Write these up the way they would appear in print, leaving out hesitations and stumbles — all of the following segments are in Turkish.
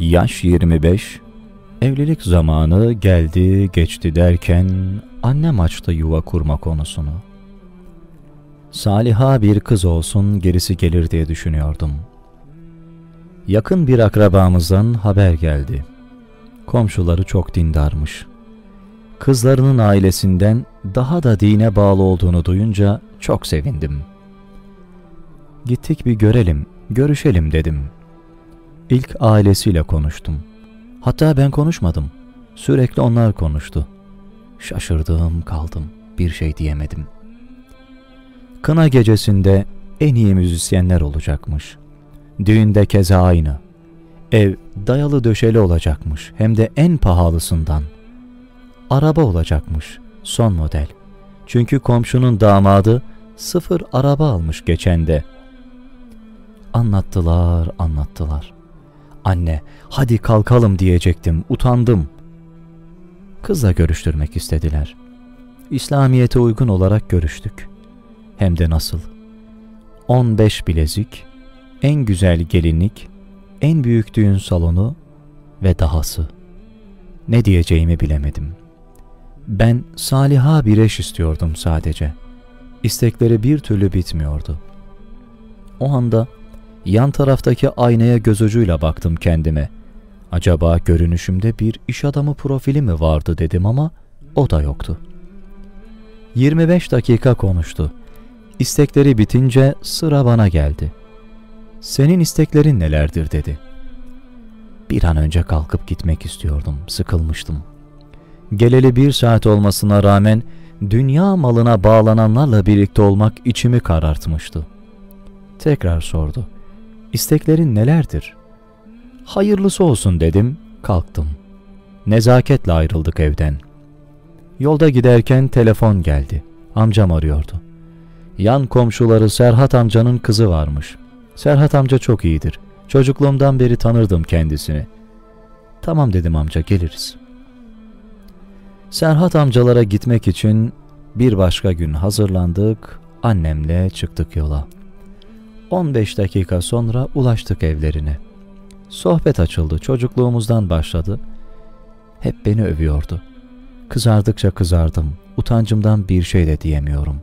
Yaş 25, evlilik zamanı geldi geçti derken annem açtı yuva kurma konusunu. Saliha bir kız olsun, gerisi gelir diye düşünüyordum. Yakın bir akrabamızdan haber geldi. Komşuları çok dindarmış. Kızlarının ailesinden daha da dine bağlı olduğunu duyunca çok sevindim. Gittik bir görelim, görüşelim dedim. İlk ailesiyle konuştum. Hatta ben konuşmadım. Sürekli onlar konuştu. Şaşırdım kaldım. Bir şey diyemedim. Kına gecesinde en iyi müzisyenler olacakmış. Düğünde keza aynı. Ev dayalı döşeli olacakmış. Hem de en pahalısından. Araba olacakmış. Son model. Çünkü komşunun damadı sıfır araba almış geçen de. Anlattılar, anlattılar. Anne, hadi kalkalım diyecektim, utandım. Kızla görüştürmek istediler. İslamiyet'e uygun olarak görüştük. Hem de nasıl? 15 bilezik, en güzel gelinlik, en büyük düğün salonu ve dahası. Ne diyeceğimi bilemedim. Ben saliha bir eş istiyordum sadece. İstekleri bir türlü bitmiyordu. O anda yan taraftaki aynaya göz ucuyla baktım kendime. Acaba görünüşümde bir iş adamı profili mi vardı dedim ama o da yoktu. 25 dakika konuştu. İstekleri bitince sıra bana geldi. "Senin isteklerin nelerdir?" dedi. Bir an önce kalkıp gitmek istiyordum, sıkılmıştım. Geleli bir saat olmasına rağmen dünya malına bağlananlarla birlikte olmak içimi karartmıştı. Tekrar sordu. "İsteklerin nelerdir?" "Hayırlısı olsun" dedim, kalktım. Nezaketle ayrıldık evden. Yolda giderken telefon geldi. Amcam arıyordu. Yan komşuları Serhat amcanın kızı varmış. Serhat amca çok iyidir. Çocukluğumdan beri tanırdım kendisini. "Tamam" dedim, "amca geliriz." Serhat amcalara gitmek için bir başka gün hazırlandık. Annemle çıktık yola. 15 dakika sonra ulaştık evlerine. Sohbet açıldı, çocukluğumuzdan başladı. Hep beni övüyordu. Kızardıkça kızardım, utancımdan bir şey de diyemiyorum.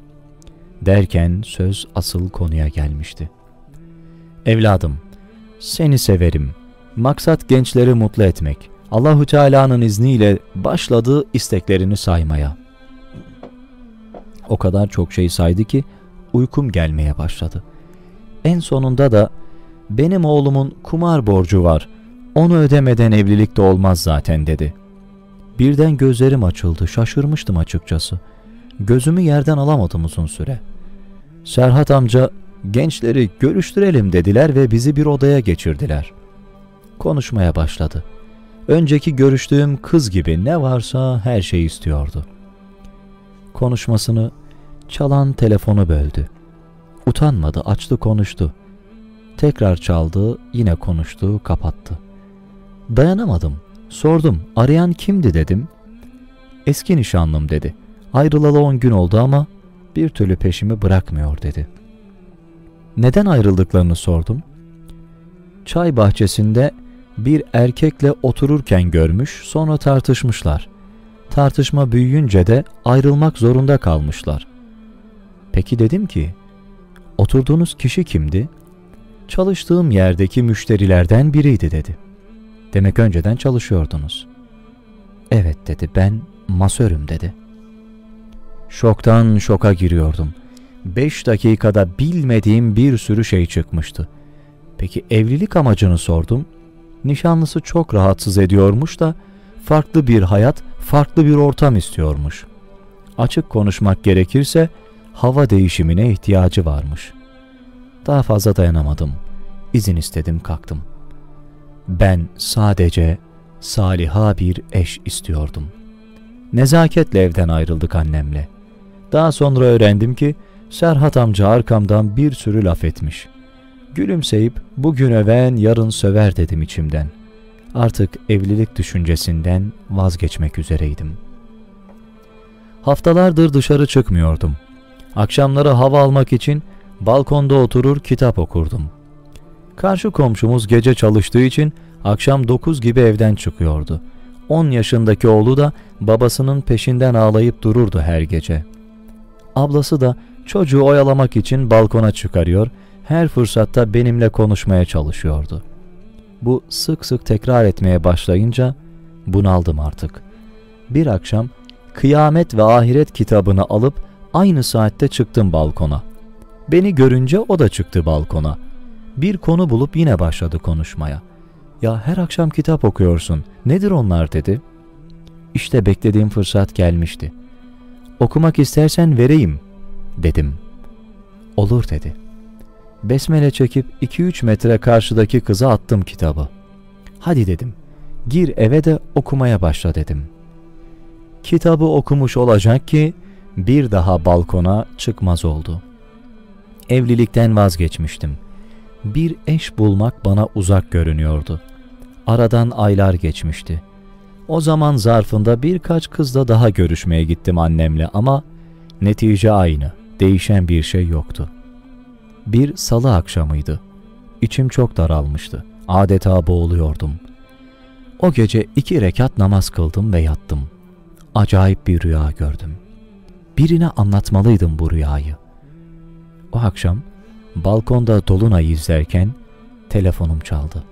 Derken söz asıl konuya gelmişti. "Evladım, seni severim. Maksat gençleri mutlu etmek. Allahu Teala'nın izniyle" başladı isteklerini saymaya. O kadar çok şey saydı ki uykum gelmeye başladı. En sonunda da "Benim oğlumun kumar borcu var. Onu ödemeden evlilik de olmaz zaten" dedi. Birden gözlerim açıldı. Şaşırmıştım açıkçası. Gözümü yerden alamadım uzun süre. Serhat amca "Gençleri görüştürelim" dediler ve bizi bir odaya geçirdiler. Konuşmaya başladı. Önceki görüştüğüm kız gibi ne varsa her şeyi istiyordu. Konuşmasını çalan telefonu böldü. Utanmadı, açtı, konuştu. Tekrar çaldı, yine konuştu, kapattı. Dayanamadım, sordum. "Arayan kimdi?" dedim. "Eski nişanlım" dedi. "Ayrılalı 10 gün oldu ama bir türlü peşimi bırakmıyor" dedi. Neden ayrıldıklarını sordum. "Çay bahçesinde bir erkekle otururken görmüş, sonra tartışmışlar. Tartışma büyüyünce de ayrılmak zorunda kalmışlar." "Peki" dedim ki, "oturduğunuz kişi kimdi?" "Çalıştığım yerdeki müşterilerden biriydi" dedi. "Demek önceden çalışıyordunuz." "Evet" dedi, "ben masörüm" dedi. Şoktan şoka giriyordum. 5 dakikada bilmediğim bir sürü şey çıkmıştı. "Peki evlilik amacını?" sordum. "Nişanlısı çok rahatsız ediyormuş da farklı bir hayat, farklı bir ortam istiyormuş. Açık konuşmak gerekirse hava değişimine ihtiyacı varmış." Daha fazla dayanamadım. İzin istedim, kalktım. Ben sadece saliha bir eş istiyordum. Nezaketle evden ayrıldık annemle. Daha sonra öğrendim ki Serhat amca arkamdan bir sürü laf etmiş. Gülümseyip "bugün öven yarın söver" dedim içimden. Artık evlilik düşüncesinden vazgeçmek üzereydim. Haftalardır dışarı çıkmıyordum. Akşamları hava almak için balkonda oturur kitap okurdum. Karşı komşumuz gece çalıştığı için akşam 9 gibi evden çıkıyordu. 10 yaşındaki oğlu da babasının peşinden ağlayıp dururdu her gece. Ablası da çocuğu oyalamak için balkona çıkarıyor, her fırsatta benimle konuşmaya çalışıyordu. Bu sık sık tekrar etmeye başlayınca bunaldım artık. Bir akşam Kıyamet ve Ahiret kitabını alıp aynı saatte çıktım balkona. Beni görünce o da çıktı balkona. Bir konu bulup yine başladı konuşmaya. "Ya her akşam kitap okuyorsun. Nedir onlar?" dedi. İşte beklediğim fırsat gelmişti. "Okumak istersen vereyim," dedim. "Olur," dedi. Besmele çekip 2-3 metre karşıdaki kıza attım kitabı. "Hadi," dedim. "Gir eve de okumaya başla," dedim. Kitabı okumuş olacak ki bir daha balkona çıkmaz oldu. Evlilikten vazgeçmiştim. Bir eş bulmak bana uzak görünüyordu. Aradan aylar geçmişti. O zaman zarfında birkaç kızla daha görüşmeye gittim annemle ama netice aynı, değişen bir şey yoktu. Bir salı akşamıydı. İçim çok daralmıştı. Adeta boğuluyordum. O gece 2 rekat namaz kıldım ve yattım. Acayip bir rüya gördüm. Birine anlatmalıydım bu rüyayı. O akşam balkonda dolunay izlerken telefonum çaldı.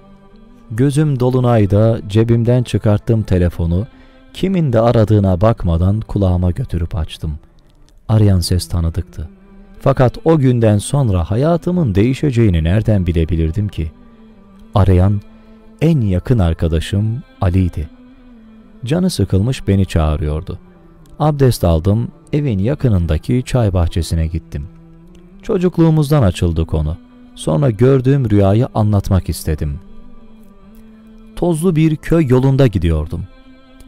Gözüm dolunayda, cebimden çıkarttım telefonu, kimin de aradığına bakmadan kulağıma götürüp açtım. Arayan ses tanıdıktı. Fakat o günden sonra hayatımın değişeceğini nereden bilebilirdim ki? Arayan en yakın arkadaşım Ali'ydi. Canı sıkılmış beni çağırıyordu. Abdest aldım, evin yakınındaki çay bahçesine gittim. Çocukluğumuzdan açıldı konu. Sonra gördüğüm rüyayı anlatmak istedim. Tozlu bir köy yolunda gidiyordum.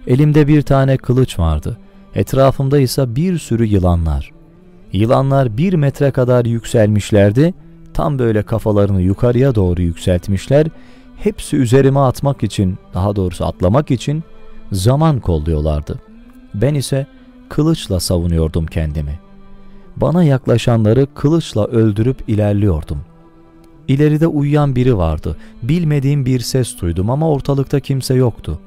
Elimde bir tane kılıç vardı. Etrafımda ise bir sürü yılanlar. Yılanlar 1 metre kadar yükselmişlerdi. Tam böyle kafalarını yukarıya doğru yükseltmişler. Hepsi üzerime atmak için, daha doğrusu atlamak için zaman kolluyorlardı. Ben ise kılıçla savunuyordum kendimi. Bana yaklaşanları kılıçla öldürüp ilerliyordum. İleride uyuyan biri vardı. Bilmediğim bir ses duydum ama ortalıkta kimse yoktu.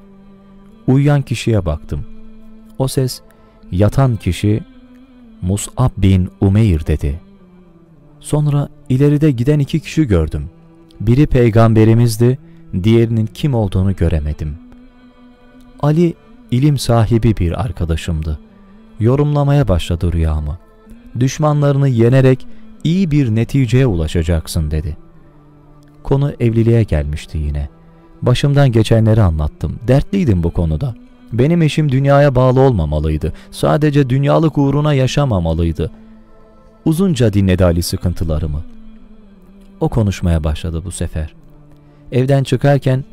Uyuyan kişiye baktım. O ses, yatan kişi Mus'ab bin Umeyr dedi. Sonra ileride giden 2 kişi gördüm. Biri peygamberimizdi, diğerinin kim olduğunu göremedim. Ali ilim sahibi bir arkadaşımdı. Yorumlamaya başladı rüyamı. "Düşmanlarını yenerek iyi bir neticeye ulaşacaksın," dedi. Konu evliliğe gelmişti yine. Başımdan geçenleri anlattım. Dertliydim bu konuda. Benim eşim dünyaya bağlı olmamalıydı. Sadece dünyalık uğruna yaşamamalıydı. Uzunca dinledi Ali sıkıntılarımı. O konuşmaya başladı bu sefer. Evden çıkarken,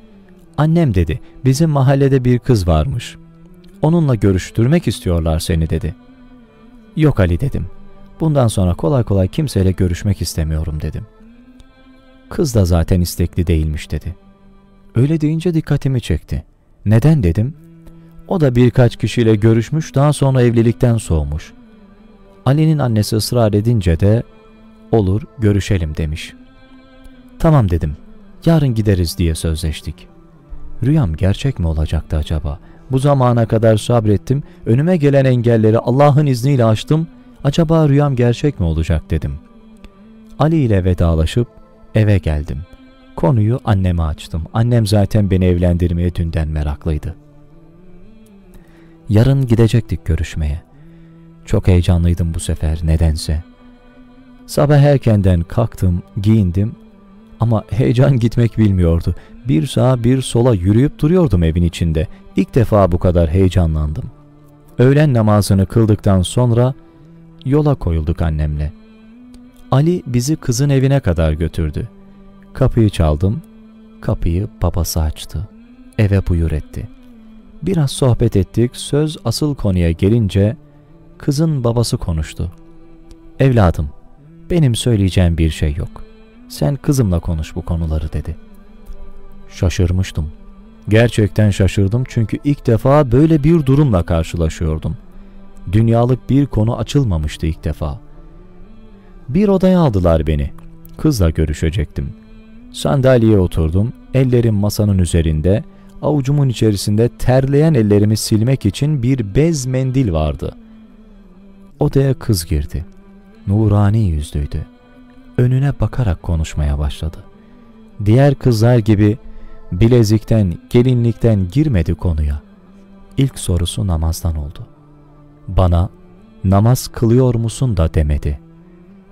"Annem," dedi, "bizim mahallede bir kız varmış. Onunla görüştürmek istiyorlar seni," dedi. "Yok Ali," dedim. "Bundan sonra kolay kolay kimseyle görüşmek istemiyorum," dedim. "Kız da zaten istekli değilmiş," dedi. Öyle deyince dikkatimi çekti. "Neden?" dedim. "O da birkaç kişiyle görüşmüş, daha sonra evlilikten soğumuş. Ali'nin annesi ısrar edince de olur görüşelim demiş." "Tamam," dedim. "Yarın gideriz," diye sözleştik. Rüyam gerçek mi olacaktı acaba? Bu zamana kadar sabrettim, önüme gelen engelleri Allah'ın izniyle aştım. Acaba rüyam gerçek mi olacak dedim. Ali ile vedalaşıp eve geldim. Konuyu anneme açtım. Annem zaten beni evlendirmeye dünden meraklıydı. Yarın gidecektik görüşmeye. Çok heyecanlıydım bu sefer nedense. Sabah erkenden kalktım, giyindim ama heyecan gitmek bilmiyordu. Bir sağa bir sola yürüyüp duruyordum evin içinde. İlk defa bu kadar heyecanlandım. Öğlen namazını kıldıktan sonra yola koyulduk annemle. Ali bizi kızın evine kadar götürdü. Kapıyı çaldım. Kapıyı babası açtı. Eve buyur etti. Biraz sohbet ettik. Söz asıl konuya gelince kızın babası konuştu. "Evladım, benim söyleyeceğim bir şey yok. Sen kızımla konuş bu konuları," dedi. Şaşırmıştım. Gerçekten şaşırdım çünkü ilk defa böyle bir durumla karşılaşıyordum. Dünyalık bir konu açılmamıştı ilk defa. Bir odaya aldılar beni. Kızla görüşecektim. Sandalyeye oturdum, ellerim masanın üzerinde, avucumun içerisinde terleyen ellerimi silmek için bir bez mendil vardı. Odaya kız girdi. Nurani yüzlüydü. Önüne bakarak konuşmaya başladı. Diğer kızlar gibi bilezikten, gelinlikten girmedi konuya. İlk sorusu namazdan oldu. Bana namaz kılıyor musun da demedi.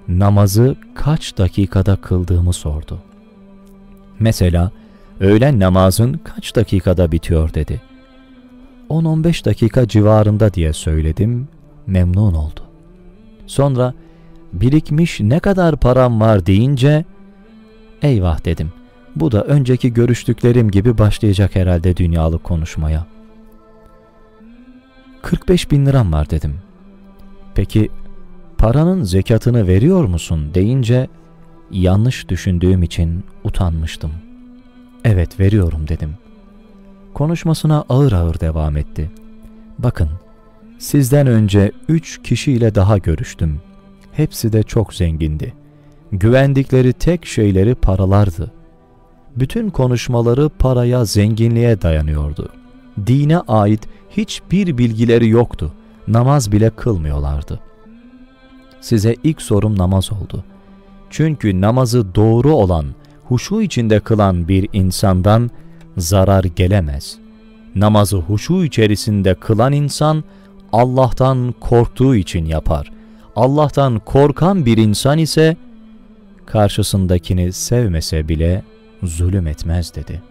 Namazı kaç dakikada kıldığımı sordu. Mesela öğlen namazın kaç dakikada bitiyor dedi. 10-15 dakika civarında diye söyledim, memnun oldu. Sonra birikmiş ne kadar param var deyince eyvah dedim. Bu da önceki görüştüklerim gibi başlayacak herhalde dünyalık konuşmaya. 45.000 liram var dedim. Peki paranın zekatını veriyor musun deyince yanlış düşündüğüm için utanmıştım. Evet veriyorum dedim. Konuşmasına ağır ağır devam etti. Bakın, sizden önce 3 kişiyle daha görüştüm. Hepsi de çok zengindi. Güvendikleri tek şeyleri paralardı. Bütün konuşmaları paraya, zenginliğe dayanıyordu. Dine ait hiçbir bilgileri yoktu. Namaz bile kılmıyorlardı. Size ilk sorum namaz oldu. Çünkü namazı doğru olan, huşu içinde kılan bir insandan zarar gelemez. Namazı huşu içerisinde kılan insan Allah'tan korktuğu için yapar. Allah'tan korkan bir insan ise karşısındakini sevmese bile zulüm etmez dedi.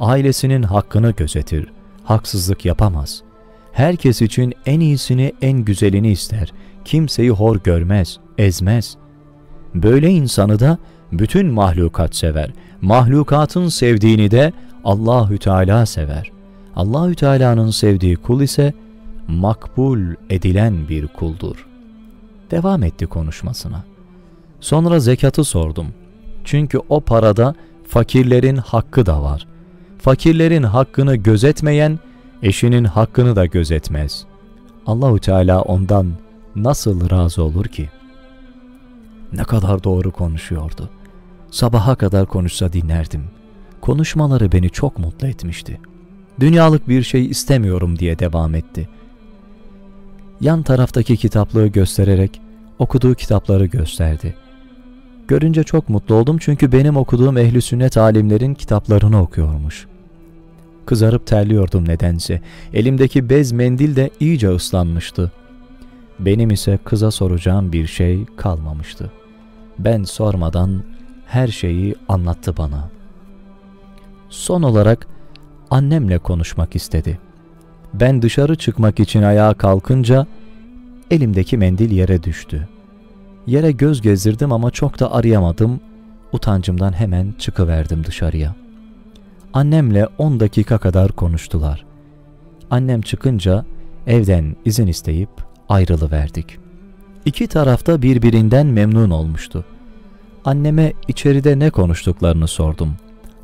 Ailesinin hakkını gözetir, haksızlık yapamaz. Herkes için en iyisini, en güzelini ister. Kimseyi hor görmez, ezmez. Böyle insanı da bütün mahlukat sever. Mahlukatın sevdiğini de Allahü Teala sever. Allahü Teala'nın sevdiği kul ise makbul edilen bir kuldur. Devam etti konuşmasına. Sonra zekatı sordum. Çünkü o parada fakirlerin hakkı da var. Fakirlerin hakkını gözetmeyen eşinin hakkını da gözetmez. Allahu Teala ondan nasıl razı olur ki? Ne kadar doğru konuşuyordu. Sabaha kadar konuşsa dinlerdim. Konuşmaları beni çok mutlu etmişti. Dünyalık bir şey istemiyorum diye devam etti. Yan taraftaki kitaplığı göstererek okuduğu kitapları gösterdi. Görünce çok mutlu oldum çünkü benim okuduğum Ehl-i Sünnet alimlerin kitaplarını okuyormuş. Kızarıp terliyordum nedense. Elimdeki bez mendil de iyice ıslanmıştı. Benim ise kıza soracağım bir şey kalmamıştı. Ben sormadan her şeyi anlattı bana. Son olarak annemle konuşmak istedi. Ben dışarı çıkmak için ayağa kalkınca elimdeki mendil yere düştü. Yere göz gezdirdim ama çok da arayamadım. Utancımdan hemen çıkıverdim dışarıya. Annemle 10 dakika kadar konuştular. Annem çıkınca evden izin isteyip ayrılıverdik. İki tarafta birbirinden memnun olmuştu. Anneme içeride ne konuştuklarını sordum.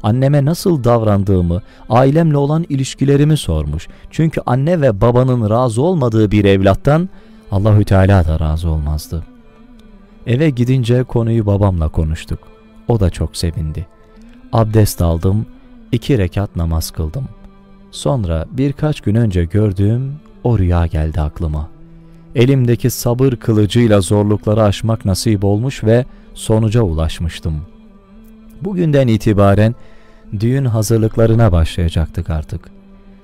Anneme nasıl davrandığımı, ailemle olan ilişkilerimi sormuş. Çünkü anne ve babanın razı olmadığı bir evlattan Allahü Teala da razı olmazdı. Eve gidince konuyu babamla konuştuk. O da çok sevindi. Abdest aldım, 2 rekat namaz kıldım. Sonra birkaç gün önce gördüğüm o rüya geldi aklıma. Elimdeki sabır kılıcıyla zorlukları aşmak nasip olmuş ve sonuca ulaşmıştım. Bugünden itibaren düğün hazırlıklarına başlayacaktık artık.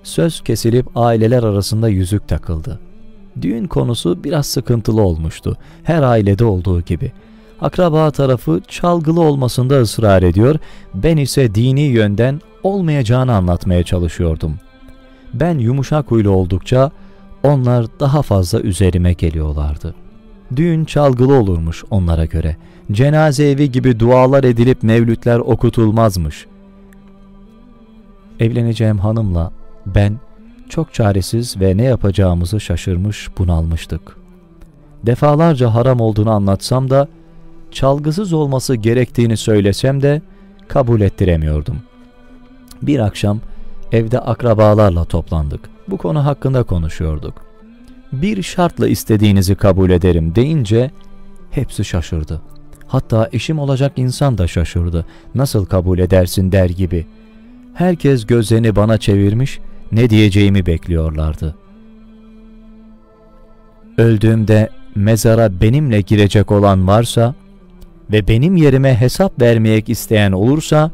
Söz kesilip aileler arasında yüzük takıldı. Düğün konusu biraz sıkıntılı olmuştu. Her ailede olduğu gibi. Akraba tarafı çalgılı olmasında ısrar ediyor, ben ise dini yönden olmayacağını anlatmaya çalışıyordum. Ben yumuşak huylu oldukça onlar daha fazla üzerime geliyorlardı. Düğün çalgılı olurmuş onlara göre. Cenaze evi gibi dualar edilip mevlütler okutulmazmış. Evleneceğim hanımla ben çok çaresiz ve ne yapacağımızı şaşırmış, bunalmıştık. Defalarca haram olduğunu anlatsam da, çalgısız olması gerektiğini söylesem de kabul ettiremiyordum. Bir akşam evde akrabalarla toplandık. Bu konu hakkında konuşuyorduk. Bir şartla istediğinizi kabul ederim deyince hepsi şaşırdı. Hatta eşim olacak insan da şaşırdı. Nasıl kabul edersin der gibi. Herkes gözlerini bana çevirmiş, ne diyeceğimi bekliyorlardı. Öldüğümde mezara benimle girecek olan varsa ve benim yerime hesap vermek isteyen olursa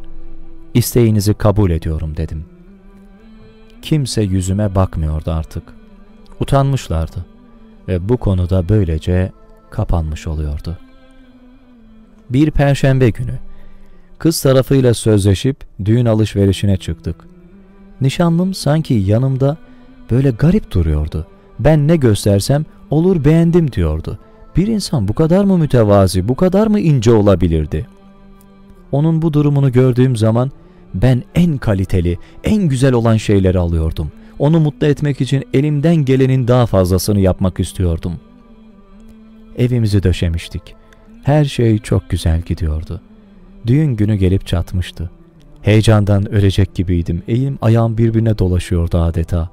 isteğinizi kabul ediyorum dedim. Kimse yüzüme bakmıyordu artık. Utanmışlardı ve bu konuda böylece kapanmış oluyordu. Bir perşembe günü kız tarafıyla sözleşip düğün alışverişine çıktık. Nişanlım sanki yanımda böyle garip duruyordu. Ben ne göstersem olur beğendim diyordu. Bir insan bu kadar mı mütevazi, bu kadar mı ince olabilirdi? Onun bu durumunu gördüğüm zaman ben en kaliteli, en güzel olan şeyleri alıyordum. Onu mutlu etmek için elimden gelenin daha fazlasını yapmak istiyordum. Evimizi döşemiştik. Her şey çok güzel gidiyordu. Düğün günü gelip çatmıştı. Heyecandan ölecek gibiydim. Elim ayağım birbirine dolaşıyordu adeta.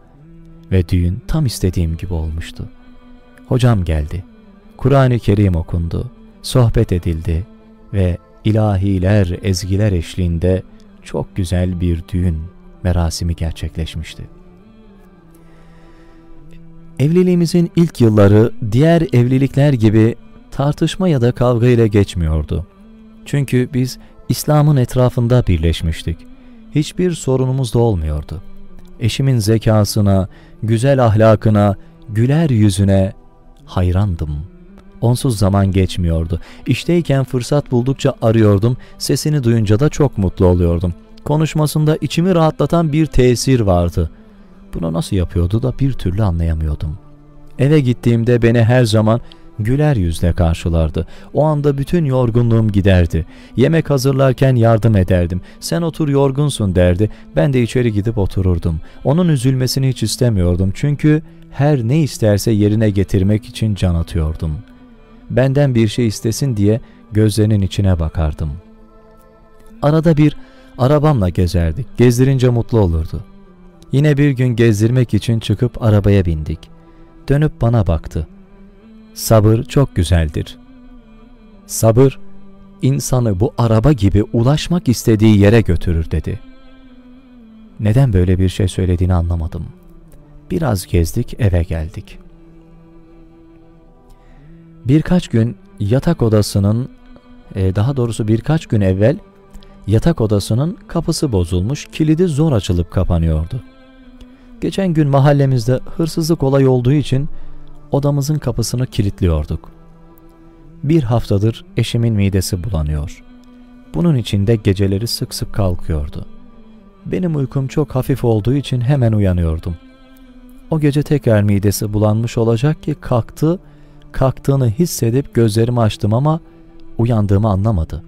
Ve düğün tam istediğim gibi olmuştu. Hocam geldi. Kur'an-ı Kerim okundu. Sohbet edildi. Ve ilahiler, ezgiler eşliğinde çok güzel bir düğün merasimi gerçekleşmişti. Evliliğimizin ilk yılları diğer evlilikler gibi tartışma ya da kavga ile geçmiyordu. Çünkü biz İslam'ın etrafında birleşmiştik. Hiçbir sorunumuz da olmuyordu. Eşimin zekasına, güzel ahlakına, güler yüzüne hayrandım. Onsuz zaman geçmiyordu. İşteyken fırsat buldukça arıyordum. Sesini duyunca da çok mutlu oluyordum. Konuşmasında içimi rahatlatan bir tesir vardı. Bunu nasıl yapıyordu da bir türlü anlayamıyordum. Eve gittiğimde beni her zaman güler yüzle karşılardı. O anda bütün yorgunluğum giderdi. Yemek hazırlarken yardım ederdim. Sen otur yorgunsun derdi. Ben de içeri gidip otururdum. Onun üzülmesini hiç istemiyordum. Çünkü her ne isterse yerine getirmek için can atıyordum. Benden bir şey istesin diye gözlerinin içine bakardım. Arada bir arabamla gezerdik. Gezdirince mutlu olurdu. Yine bir gün gezdirmek için çıkıp arabaya bindik. Dönüp bana baktı. Sabır çok güzeldir. Sabır, insanı bu araba gibi ulaşmak istediği yere götürür dedi. Neden böyle bir şey söylediğini anlamadım. Biraz gezdik, eve geldik. Birkaç gün yatak odasının, daha doğrusu birkaç gün evvel yatak odasının kapısı bozulmuş, kilidi zor açılıp kapanıyordu. Geçen gün mahallemizde hırsızlık olayı olduğu için odamızın kapısını kilitliyorduk. Bir haftadır eşimin midesi bulanıyor. Bunun için de geceleri sık sık kalkıyordu. Benim uykum çok hafif olduğu için hemen uyanıyordum. O gece tekrar midesi bulanmış olacak ki kalktı, kalktığını hissedip gözlerimi açtım ama uyandığımı anlamadı.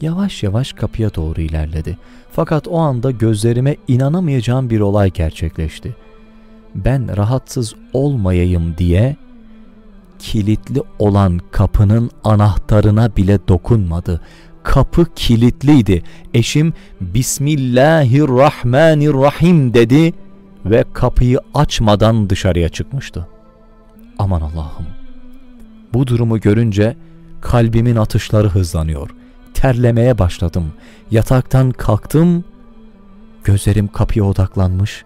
Yavaş yavaş kapıya doğru ilerledi. Fakat o anda gözlerime inanamayacağım bir olay gerçekleşti. Ben rahatsız olmayayım diye kilitli olan kapının anahtarına bile dokunmadı. Kapı kilitliydi. Eşim Bismillahirrahmanirrahim dedi ve kapıyı açmadan dışarıya çıkmıştı. Aman Allah'ım. Bu durumu görünce kalbimin atışları hızlanıyor. Terlemeye başladım. Yataktan kalktım. Gözlerim kapıya odaklanmış.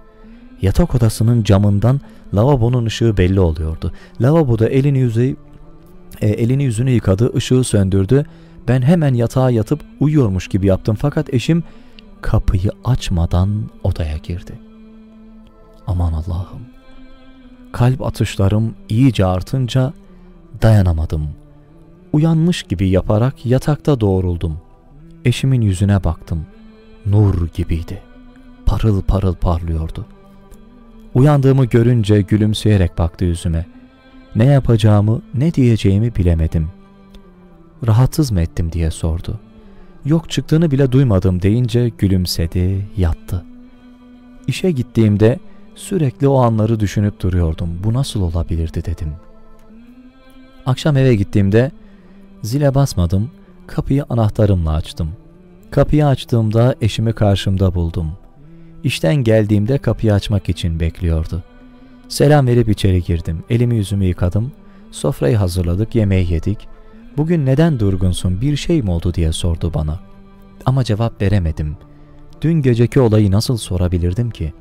Yatak odasının camından lavabonun ışığı belli oluyordu. Lavaboda elini yüzünü yıkadı, ışığı söndürdü. Ben hemen yatağa yatıp uyuyormuş gibi yaptım. Fakat eşim kapıyı açmadan odaya girdi. Aman Allah'ım. Kalp atışlarım iyice artınca dayanamadım. Uyanmış gibi yaparak yatakta doğruldum. Eşimin yüzüne baktım. Nur gibiydi. Parıl parıl parlıyordu. Uyandığımı görünce gülümseyerek baktı yüzüme. Ne yapacağımı, ne diyeceğimi bilemedim. Rahatsız mı ettim diye sordu. Yok, çıktığını bile duymadım deyince gülümsedi, yattı. İşe gittiğimde sürekli o anları düşünüp duruyordum. Bu nasıl olabilirdi dedim. Akşam eve gittiğimde zile basmadım, kapıyı anahtarımla açtım. Kapıyı açtığımda eşimi karşımda buldum. İşten geldiğimde kapıyı açmak için bekliyordu. Selam verip içeri girdim. Elimi yüzümü yıkadım. Sofrayı hazırladık, yemeği yedik. "Bugün neden durgunsun, bir şey mi oldu?" diye sordu bana. Ama cevap veremedim. Dün geceki olayı nasıl sorabilirdim ki?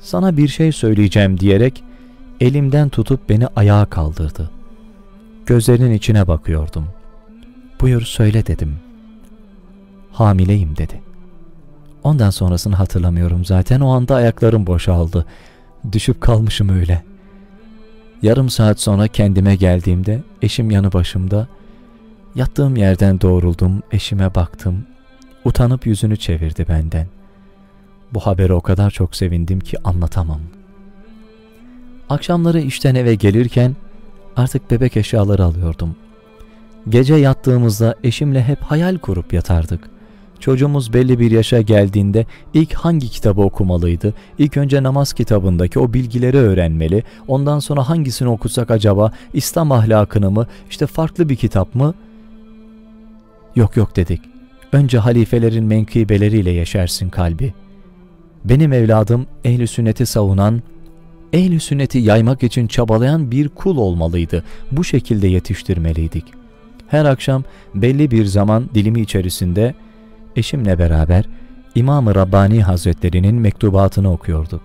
"Sana bir şey söyleyeceğim" diyerek elimden tutup beni ayağa kaldırdı. Gözlerinin içine bakıyordum. "Buyur söyle" dedim. "Hamileyim" dedi. Ondan sonrasını hatırlamıyorum zaten. O anda ayaklarım boşaldı. Düşüp kalmışım öyle. Yarım saat sonra kendime geldiğimde eşim yanı başımda. Yattığım yerden doğruldum, eşime baktım. Utanıp yüzünü çevirdi benden. Bu habere o kadar çok sevindim ki anlatamam. Akşamları işten eve gelirken artık bebek eşyaları alıyordum. Gece yattığımızda eşimle hep hayal kurup yatardık. Çocuğumuz belli bir yaşa geldiğinde ilk hangi kitabı okumalıydı, ilk önce namaz kitabındaki o bilgileri öğrenmeli, ondan sonra hangisini okusak acaba, İslam ahlakını mı, işte farklı bir kitap mı? "Yok yok" dedik. "Önce halifelerin menkıbeleriyle yeşersin kalbi." Benim evladım Ehl-i Sünnet'i savunan, Ehl-i Sünnet'i yaymak için çabalayan bir kul olmalıydı. Bu şekilde yetiştirmeliydik. Her akşam belli bir zaman dilimi içerisinde eşimle beraber İmam-ı Rabbani Hazretleri'nin mektubatını okuyorduk.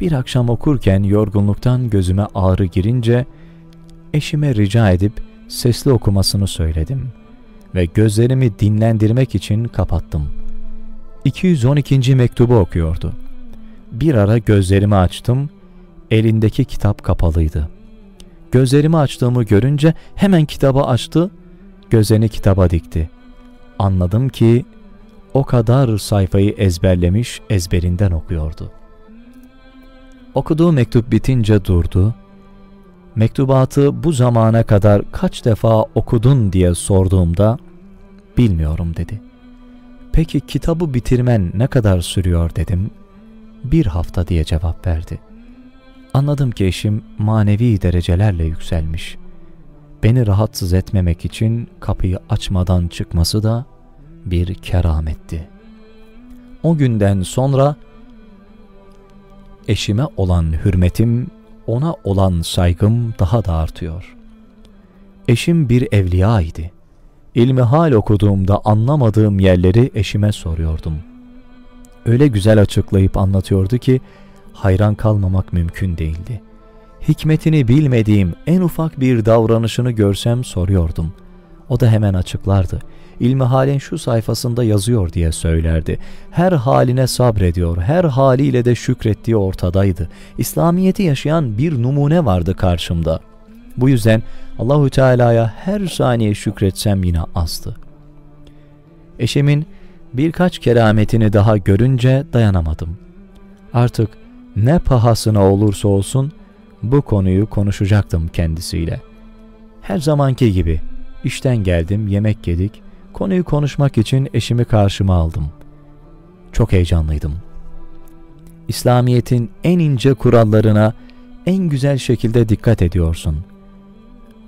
Bir akşam okurken yorgunluktan gözüme ağrı girince eşime rica edip sesli okumasını söyledim ve gözlerimi dinlendirmek için kapattım. 212. mektubu okuyordu. Bir ara gözlerimi açtım, elindeki kitap kapalıydı. Gözlerimi açtığımı görünce hemen kitabı açtı, gözlerini kitaba dikti. Anladım ki o kadar sayfayı ezberlemiş, ezberinden okuyordu. Okuduğu mektup bitince durdu. Mektubatı bu zamana kadar kaç defa okudun diye sorduğumda "Bilmiyorum" dedi. "Peki kitabı bitirmen ne kadar sürüyor?" dedim. "Bir hafta" diye cevap verdi. Anladım ki eşim manevi derecelerle yükselmiş. Beni rahatsız etmemek için kapıyı açmadan çıkması da bir kerametti. O günden sonra eşime olan hürmetim, ona olan saygım daha da artıyor. Eşim bir evliya idi. İlmihal okuduğumda anlamadığım yerleri eşime soruyordum. Öyle güzel açıklayıp anlatıyordu ki hayran kalmamak mümkün değildi. Hikmetini bilmediğim en ufak bir davranışını görsem soruyordum. O da hemen açıklardı. İlmihalin şu sayfasında yazıyor diye söylerdi. Her haline sabrediyor, her haliyle de şükrettiği ortadaydı. İslamiyeti yaşayan bir numune vardı karşımda. Bu yüzden Allahu Teala'ya her saniye şükretsem yine azdı. Eşimin birkaç kerametini daha görünce dayanamadım. Artık ne pahasına olursa olsun bu konuyu konuşacaktım kendisiyle. Her zamanki gibi işten geldim, yemek yedik. Konuyu konuşmak için eşimi karşıma aldım. Çok heyecanlıydım. İslamiyet'in en ince kurallarına en güzel şekilde dikkat ediyorsun.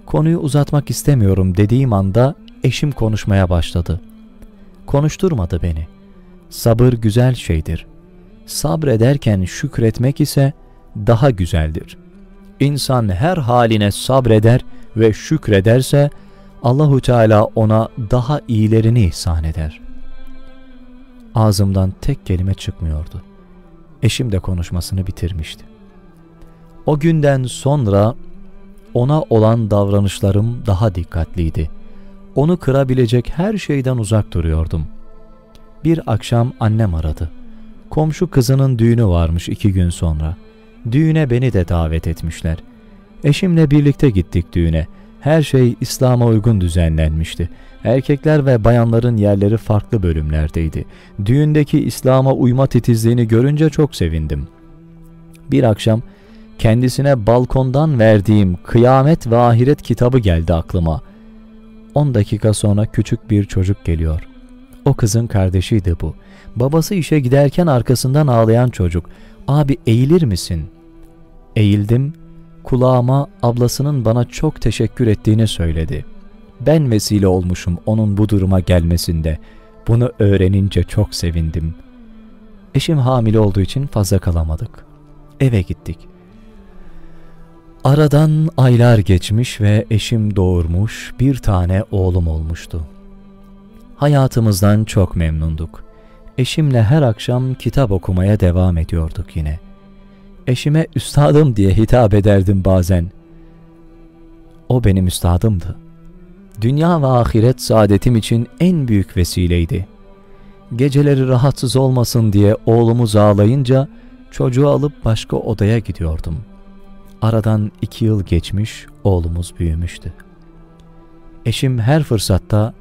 Konuyu uzatmak istemiyorum dediğim anda eşim konuşmaya başladı. Konuşturmadı beni. Sabır güzel şeydir. Sabrederken şükretmek ise daha güzeldir. İnsan her haline sabreder ve şükrederse Allahu Teala ona daha iyilerini ihsan eder. Ağzımdan tek kelime çıkmıyordu. Eşim de konuşmasını bitirmişti. O günden sonra ona olan davranışlarım daha dikkatliydi. Onu kırabilecek her şeyden uzak duruyordum. Bir akşam annem aradı. Komşu kızının düğünü varmış 2 gün sonra. Düğüne beni de davet etmişler. Eşimle birlikte gittik düğüne. Her şey İslam'a uygun düzenlenmişti. Erkekler ve bayanların yerleri farklı bölümlerdeydi. Düğündeki İslam'a uyma titizliğini görünce çok sevindim. Bir akşam kendisine balkondan verdiğim Kıyamet ve Ahiret kitabı geldi aklıma. 10 dakika sonra küçük bir çocuk geliyor. O kızın kardeşiydi bu. Babası işe giderken arkasından ağlayan çocuk. "Abi eğilir misin?" Eğildim. Kulağıma ablasının bana çok teşekkür ettiğini söyledi. Ben vesile olmuşum onun bu duruma gelmesinde. Bunu öğrenince çok sevindim. Eşim hamile olduğu için fazla kalamadık. Eve gittik. Aradan aylar geçmiş ve eşim doğurmuş, bir tane oğlum olmuştu. Hayatımızdan çok memnunduk. Eşimle her akşam kitap okumaya devam ediyorduk yine. Eşime üstadım diye hitap ederdim bazen. O benim üstadımdı. Dünya ve ahiret saadetim için en büyük vesileydi. Geceleri rahatsız olmasın diye oğlumuz ağlayınca çocuğu alıp başka odaya gidiyordum. Aradan 2 yıl geçmiş, oğlumuz büyümüştü. Eşim her fırsatta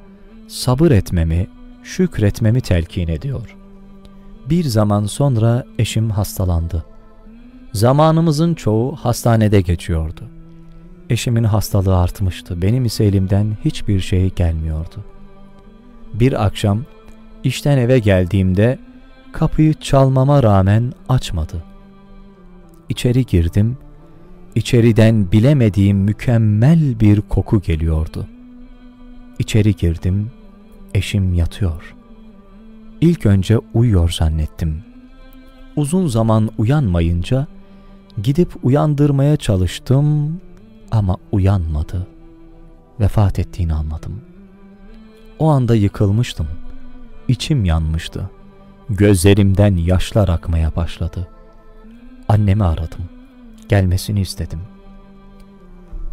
sabır etmemi, şükretmemi telkin ediyor. Bir zaman sonra eşim hastalandı. Zamanımızın çoğu hastanede geçiyordu. Eşimin hastalığı artmıştı, benim ise elimden hiçbir şey gelmiyordu. Bir akşam işten eve geldiğimde kapıyı çalmama rağmen açmadı. İçeri girdim. İçeriden bilemediğim mükemmel bir koku geliyordu. İçeri girdim, eşim yatıyor. İlk önce uyuyor zannettim. Uzun zaman uyanmayınca gidip uyandırmaya çalıştım ama uyanmadı. Vefat ettiğini anladım. O anda yıkılmıştım. İçim yanmıştı. Gözlerimden yaşlar akmaya başladı. Annemi aradım. Gelmesini istedim.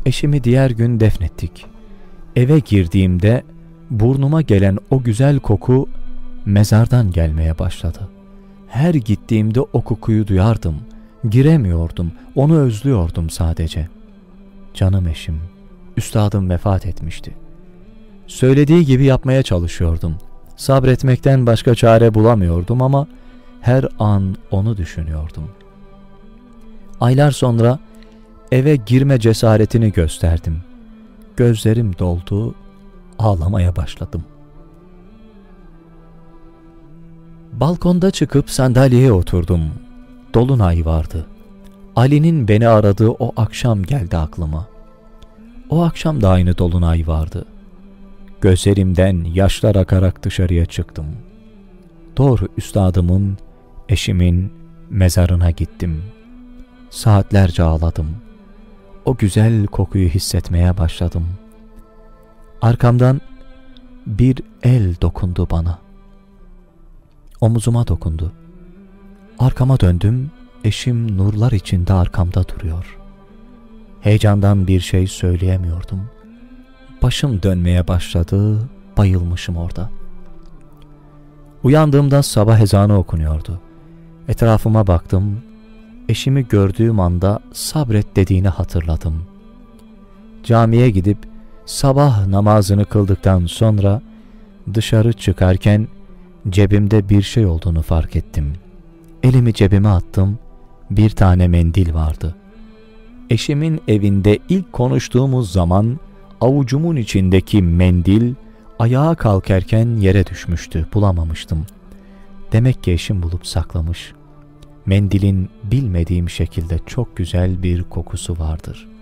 Eşimi diğer gün defnettik. Eve girdiğimde burnuma gelen o güzel koku mezardan gelmeye başladı. Her gittiğimde o kokuyu duyardım. Giremiyordum. Onu özlüyordum sadece. Canım eşim, üstadım vefat etmişti. Söylediği gibi yapmaya çalışıyordum. Sabretmekten başka çare bulamıyordum ama her an onu düşünüyordum. Aylar sonra eve girme cesaretini gösterdim. Gözlerim doldu, ağlamaya başladım. Balkonda çıkıp sandalyeye oturdum. Dolunay vardı. Ali'nin beni aradığı o akşam geldi aklıma. O akşam da aynı dolunay vardı. Gözlerimden yaşlar akarak dışarıya çıktım. Doğru üstadımın, eşimin mezarına gittim. Saatlerce ağladım. O güzel kokuyu hissetmeye başladım. Arkamdan bir el dokundu bana. Omuzuma dokundu. Arkama döndüm. Eşim nurlar içinde arkamda duruyor. Heyecandan bir şey söyleyemiyordum. Başım dönmeye başladı. Bayılmışım orada. Uyandığımda sabah ezanı okunuyordu. Etrafıma baktım. Eşimi gördüğüm anda sabret dediğini hatırladım. Camiye gidip sabah namazını kıldıktan sonra dışarı çıkarken cebimde bir şey olduğunu fark ettim. Elimi cebime attım. Bir tane mendil vardı. Eşimin evinde ilk konuştuğumuz zaman avucumun içindeki mendil ayağa kalkarken yere düşmüştü. Bulamamıştım. Demek ki eşim bulup saklamış. Mendilin bilmediğim şekilde çok güzel bir kokusu vardır.